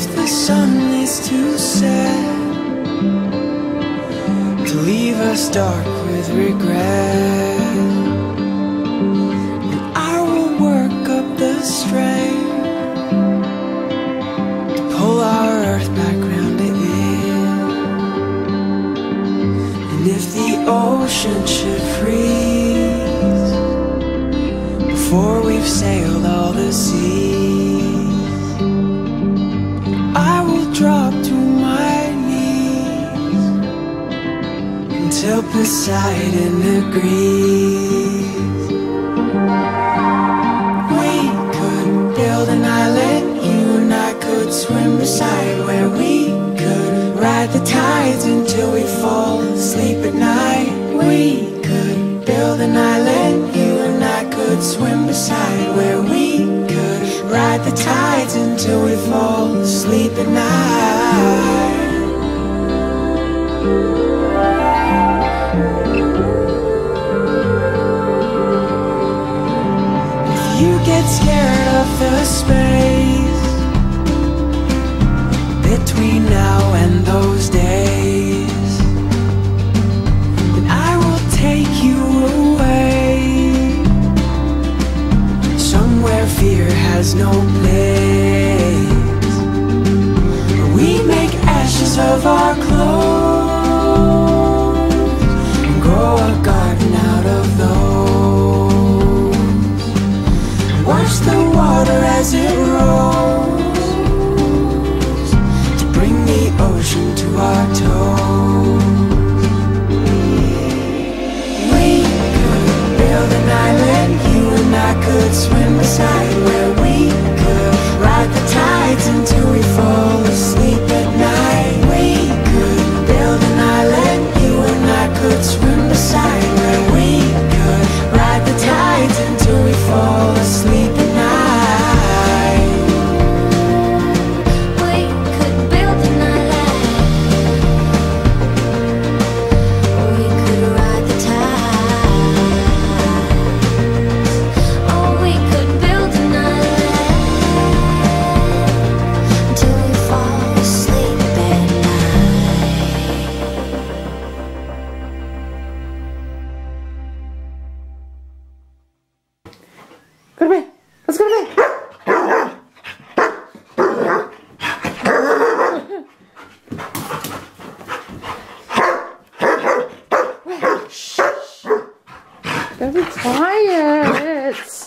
if the sun is too sad to leave us dark with regret. And I will work up the strain to pull our earth back round again. And if the ocean should freeze before we've sailed all the seas, I will drop to my knees until Poseidon agrees. We could build an island, you and I could swim beside, where we could ride the tides until we fall asleep at night. We could build an island, you and I could swim beside, where we could ride the tides until we fall asleep at night. If you get scared of the space between now and those days, then I will take you away somewhere fear has no place. We make ashes of our clothes and grow a garden out of those. Watch the water as it rolls to bring the ocean to our toes. We could build an island, you and I could swim beside, where we could ride the tides until we fall asleep at night. We could build an island, you and I could swim beside, where we could ride the tides until we fall asleep at night. We could build an island, we could ride the tides. Oh, we could build an island until we fall asleep at night. Go to bed. Let's go to bed. Shh. Don't be quiet.